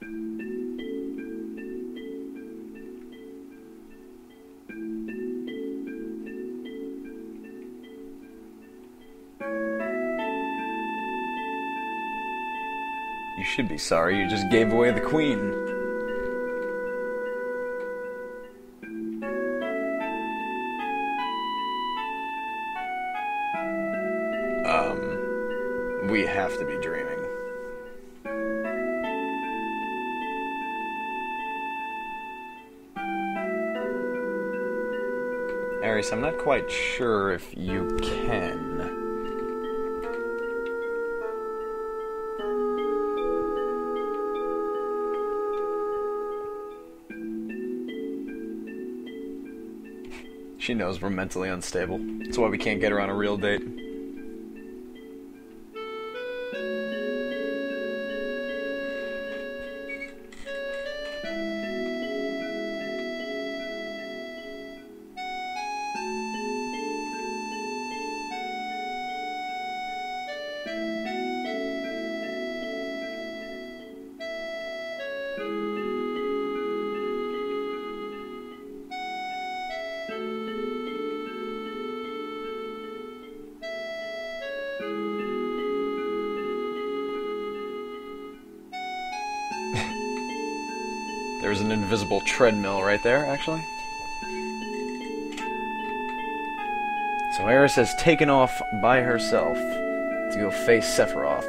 You should be sorry, you just gave away the queen. We have to be dreaming. Aeris, I'm not quite sure if you can. She knows we're mentally unstable. That's why we can't get her on a real date. There's an invisible treadmill right there, actually. So Aeris has taken off by herself to go face Sephiroth.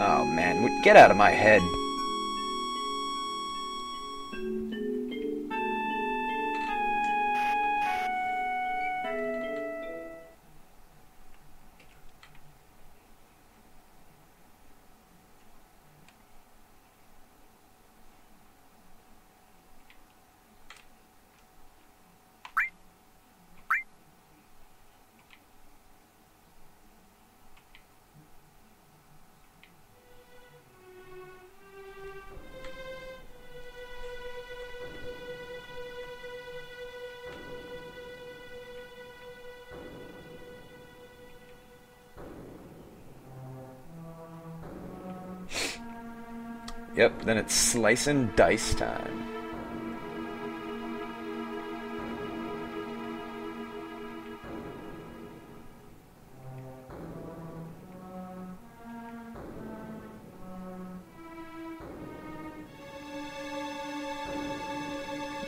Oh man, get out of my head. Yep, then it's slice and dice time.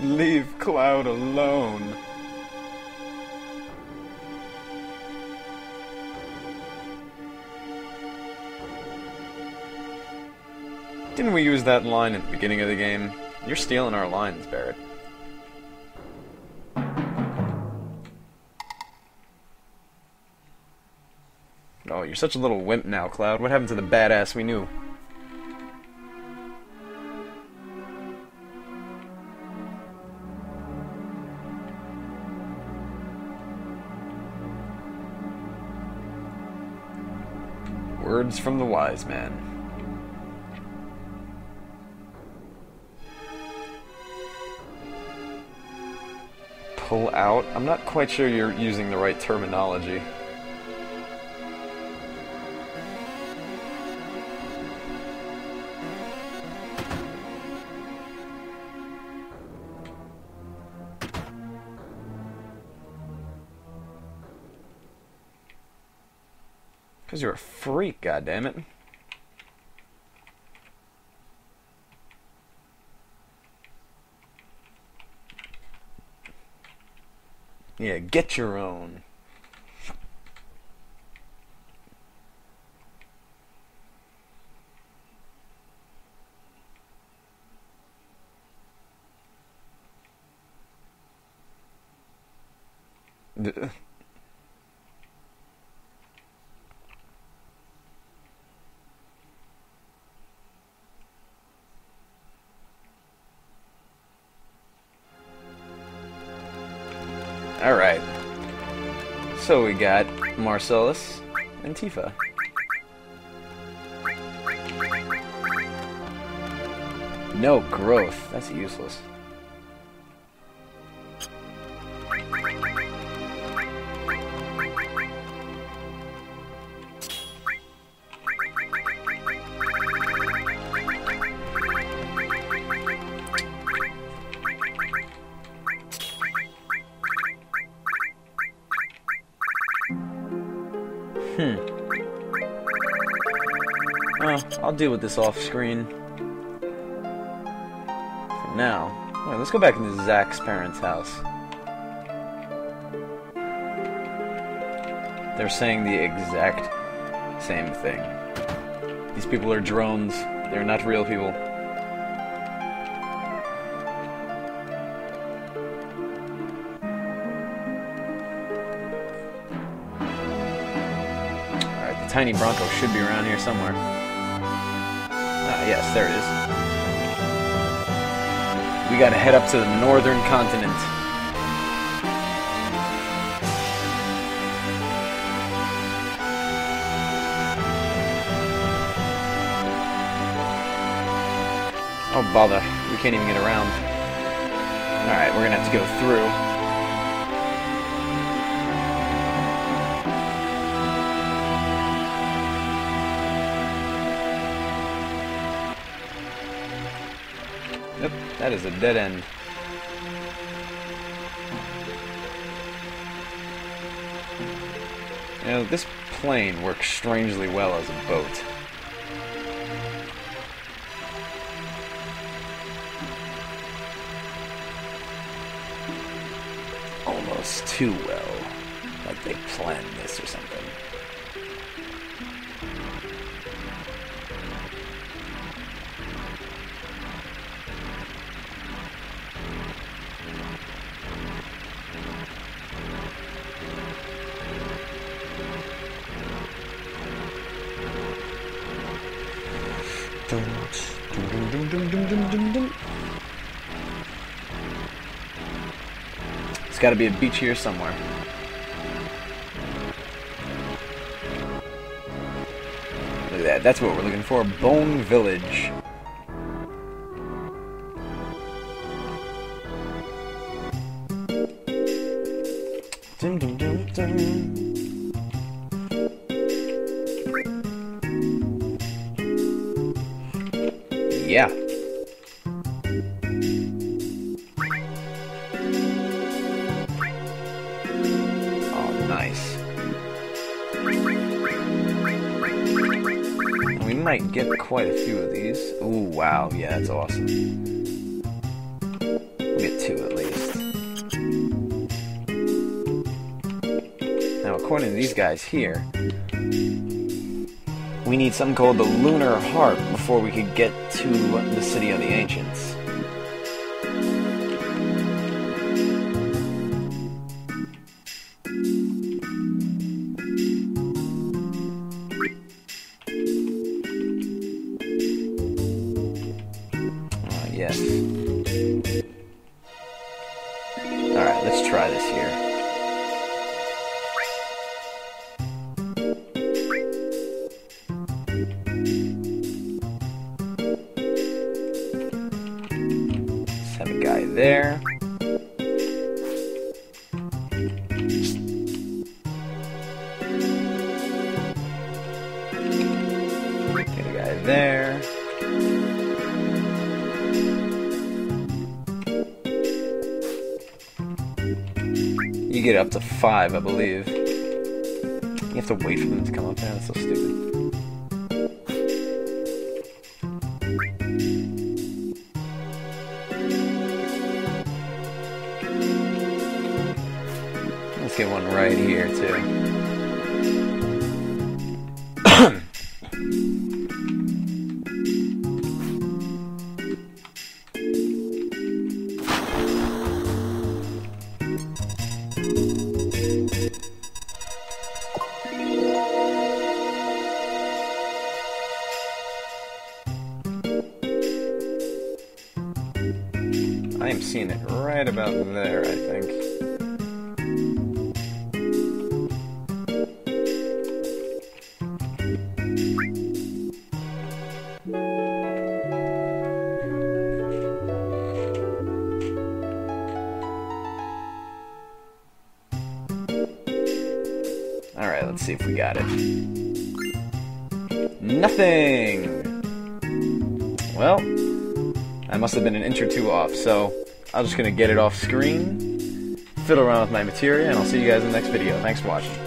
Leave Cloud alone. Didn't we use that line at the beginning of the game? You're stealing our lines, Barrett. Oh, you're such a little wimp now, Cloud. What happened to the badass we knew? Words from the wise man. Pull out? I'm not quite sure you're using the right terminology. Because you're a freak, goddammit. Yeah, get your own. Alright, so we got Marcellus and Tifa. No growth, that's useless. Oh, I'll deal with this off screen. For now. Alright, let's go back into Zach's parents' house. They're saying the exact same thing. These people are drones. They're not real people. Alright, the tiny Bronco should be around here somewhere. Ah, yes, there it is. We gotta head up to the northern continent. Oh, bother. We can't even get around. Alright, we're gonna have to go through. Yep, that is a dead end. You know, this plane works strangely well as a boat. Too well, like they planned this or something. There's gotta be a beach here somewhere. Look at that, that's what we're looking for, Bone Village. Dun, dun, dun, dun. Might get quite a few of these. Oh wow, yeah, that's awesome. We'll get two at least. Now, according to these guys here, we need something called the Lunar Harp before we could get to the City of the Ancients. Yes. Alright, let's try this here. Let's have a guy there. Get a guy there. You get up to 5, I believe. You have to wait for them to come up there. That's so stupid. Let's get one right here, too. I am seeing it right about there, I think. Alright, let's see if we got it. Nothing! Well, I must have been an inch or two off, so I'm just going to get it off screen, fiddle around with my materia, and I'll see you guys in the next video. Thanks for watching.